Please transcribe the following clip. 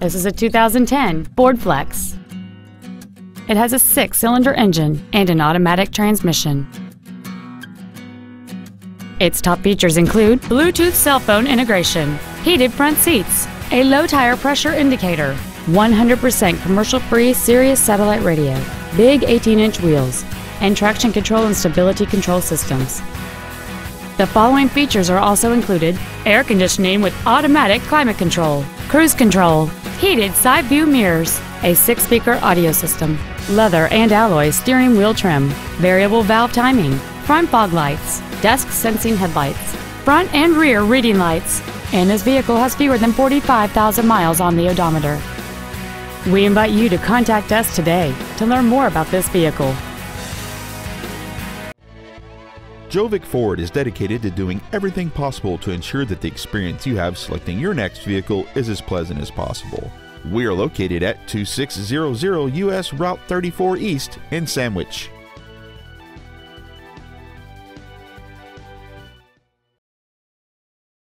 This is a 2010 Ford Flex. It has a 6-cylinder engine and an automatic transmission. Its top features include Bluetooth cell phone integration, heated front seats, a low tire pressure indicator, 100% commercial-free Sirius satellite radio, big 18-inch wheels, and traction control and stability control systems. The following features are also included: air conditioning with automatic climate control, cruise control, heated side view mirrors, a 6-speaker audio system, leather and alloy steering wheel trim, variable valve timing, front fog lights, dusk sensing headlights, front and rear reading lights, and this vehicle has fewer than 45,000 miles on the odometer. We invite you to contact us today to learn more about this vehicle. Gjovik Ford is dedicated to doing everything possible to ensure that the experience you have selecting your next vehicle is as pleasant as possible. We are located at 2600 U.S. Route 34 East in Sandwich.